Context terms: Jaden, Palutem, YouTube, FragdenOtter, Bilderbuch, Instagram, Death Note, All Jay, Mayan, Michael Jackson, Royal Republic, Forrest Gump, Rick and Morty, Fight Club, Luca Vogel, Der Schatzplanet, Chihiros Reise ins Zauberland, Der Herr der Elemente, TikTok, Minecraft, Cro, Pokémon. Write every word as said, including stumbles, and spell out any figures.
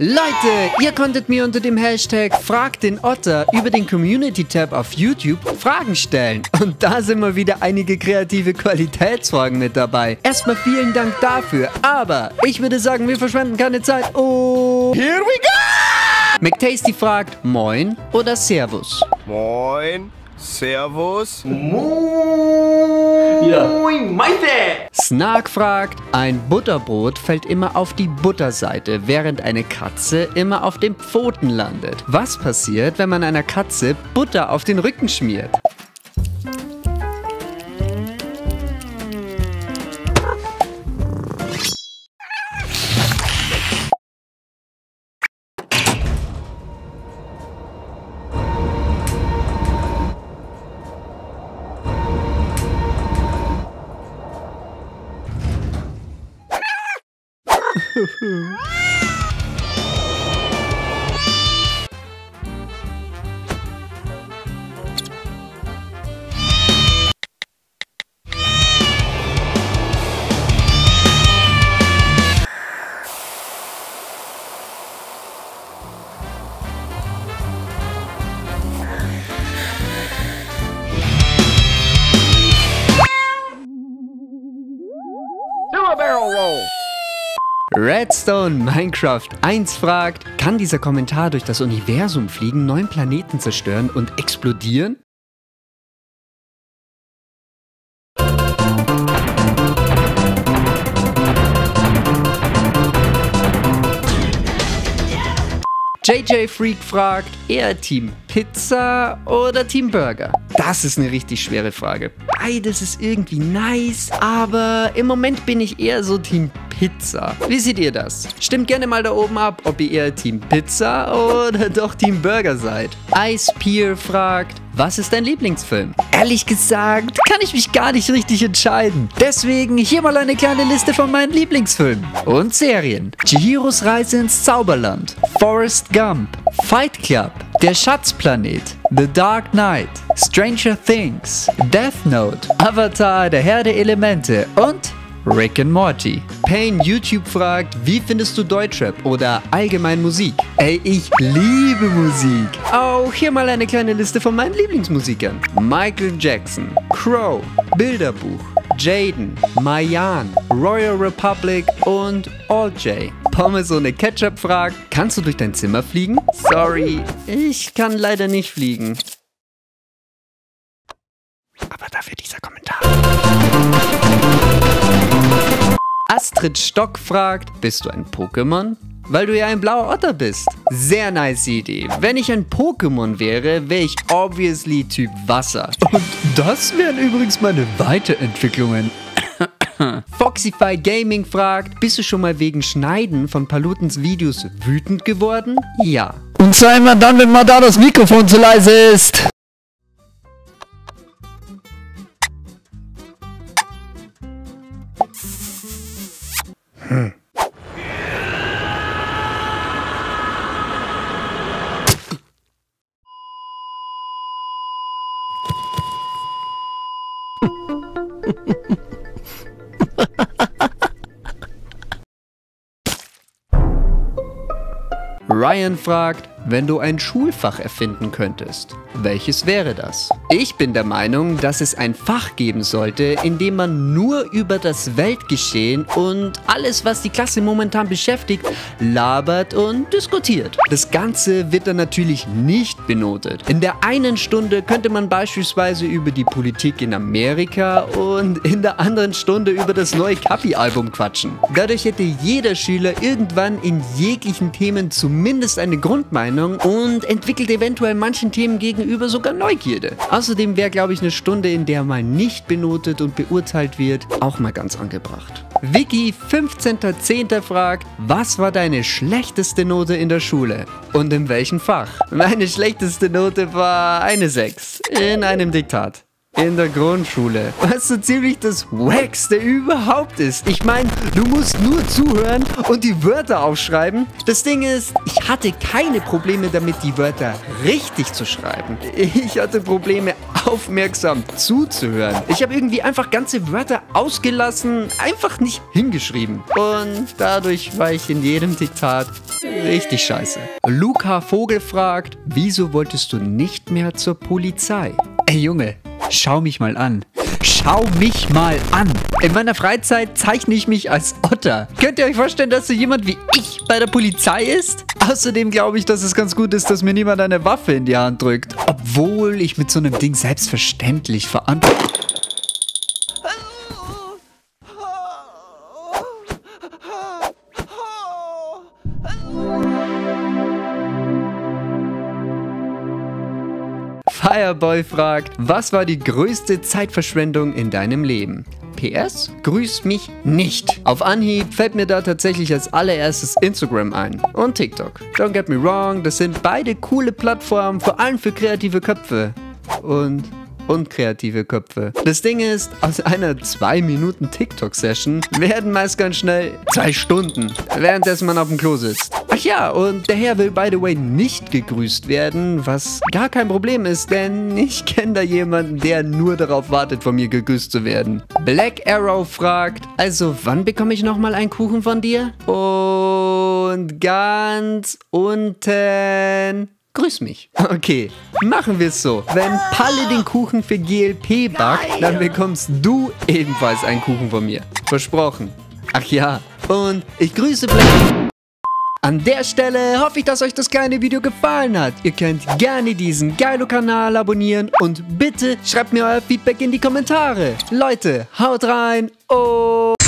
Leute, ihr konntet mir unter dem Hashtag Frag den Otter über den Community-Tab auf YouTube Fragen stellen. Und da sind mal wieder einige kreative Qualitätsfragen mit dabei. Erstmal vielen Dank dafür. Aber ich würde sagen, wir verschwenden keine Zeit. Oh, here we go! McTasty fragt, Moin oder Servus? Moin. Servus. Moin. Ja. Moin, Maite. Snark fragt, ein Butterbrot fällt immer auf die Butterseite, während eine Katze immer auf den Pfoten landet. Was passiert, wenn man einer Katze Butter auf den Rücken schmiert? Redstone Minecraft eins fragt, kann dieser Kommentar durch das Universum fliegen, neun Planeten zerstören und explodieren? J J Freak fragt, eher Team Pizza oder Team Burger? Das ist eine richtig schwere Frage. Beides ist irgendwie nice, aber im Moment bin ich eher so Team Pizza. Wie seht ihr das? Stimmt gerne mal da oben ab, ob ihr eher Team Pizza oder doch Team Burger seid. Icepeer fragt, was ist dein Lieblingsfilm? Ehrlich gesagt, kann ich mich gar nicht richtig entscheiden. Deswegen hier mal eine kleine Liste von meinen Lieblingsfilmen und Serien. Chihiros Reise ins Zauberland, Forrest Gump, Fight Club, Der Schatzplanet, The Dark Knight, Stranger Things, Death Note, Avatar, Der Herr der Elemente und Rick and Morty. Pain YouTube fragt, wie findest du Deutschrap oder allgemein Musik? Ey, ich liebe Musik. Auch hier mal eine kleine Liste von meinen Lieblingsmusikern. Michael Jackson, Cro, Bilderbuch, Jaden, Mayan, Royal Republic und All Jay. Pommes ohne Ketchup fragt, kannst du durch dein Zimmer fliegen? Sorry, ich kann leider nicht fliegen. Aber dafür dieser Kommentar. Astrid Stock fragt, bist du ein Pokémon? Weil du ja ein blauer Otter bist. Sehr nice Idee. Wenn ich ein Pokémon wäre, wäre ich obviously Typ Wasser. Und das wären übrigens meine Weiterentwicklungen. Foxify Gaming fragt, bist du schon mal wegen Schneiden von Palutens Videos wütend geworden? Ja. Und zwar immer dann, wenn mal da das Mikrofon zu leise ist. Hm. Ryan fragt, wenn du ein Schulfach erfinden könntest, welches wäre das? Ich bin der Meinung, dass es ein Fach geben sollte, in dem man nur über das Weltgeschehen und alles, was die Klasse momentan beschäftigt, labert und diskutiert. Das Ganze wird dann natürlich nicht benotet. In der einen Stunde könnte man beispielsweise über die Politik in Amerika und in der anderen Stunde über das neue Kapi-Album quatschen. Dadurch hätte jeder Schüler irgendwann in jeglichen Themen zumindest eine Grundmeinung und entwickelt eventuell manchen Themen gegenüber sogar Neugierde. Außerdem wäre, glaube ich, eine Stunde, in der mal nicht benotet und beurteilt wird, auch mal ganz angebracht. Vicky fünfzehnter zehnter fragt, was war deine schlechteste Note in der Schule und in welchem Fach? Meine schlechteste Note war eine sechs in einem Diktat. In der Grundschule. Was so ziemlich das Wackste überhaupt ist. Ich meine, du musst nur zuhören und die Wörter aufschreiben. Das Ding ist, ich hatte keine Probleme damit, die Wörter richtig zu schreiben. Ich hatte Probleme, aufmerksam zuzuhören. Ich habe irgendwie einfach ganze Wörter ausgelassen, einfach nicht hingeschrieben. Und dadurch war ich in jedem Diktat Richtig scheiße. Luca Vogel fragt, wieso wolltest du nicht mehr zur Polizei? Ey Junge, schau mich mal an. Schau mich mal an. In meiner Freizeit zeichne ich mich als Otter. Könnt ihr euch vorstellen, dass so jemand wie ich bei der Polizei ist? Außerdem glaube ich, dass es ganz gut ist, dass mir niemand eine Waffe in die Hand drückt. Obwohl ich mit so einem Ding selbstverständlich verantwortlich bin. Fireboy fragt, was war die größte Zeitverschwendung in deinem Leben? P S, grüß mich nicht. Auf Anhieb fällt mir da tatsächlich als allererstes Instagram ein und TikTok. Don't get me wrong, das sind beide coole Plattformen, vor allem für kreative Köpfe und unkreative Köpfe. Das Ding ist, aus einer zwei Minuten TikTok-Session werden meist ganz schnell zwei Stunden, währenddessen man auf dem Klo sitzt. Ach ja, und der Herr will, by the way, nicht gegrüßt werden, was gar kein Problem ist, denn ich kenne da jemanden, der nur darauf wartet, von mir gegrüßt zu werden. Black Arrow fragt, also wann bekomme ich nochmal einen Kuchen von dir? Und ganz unten... Grüß mich. Okay, machen wir es so. Wenn Palle den Kuchen für G L P backt, dann bekommst du ebenfalls einen Kuchen von mir. Versprochen. Ach ja. Und ich grüße Black. An der Stelle hoffe ich, dass euch das kleine Video gefallen hat. Ihr könnt gerne diesen Geilo-Kanal abonnieren und bitte schreibt mir euer Feedback in die Kommentare. Leute, haut rein und...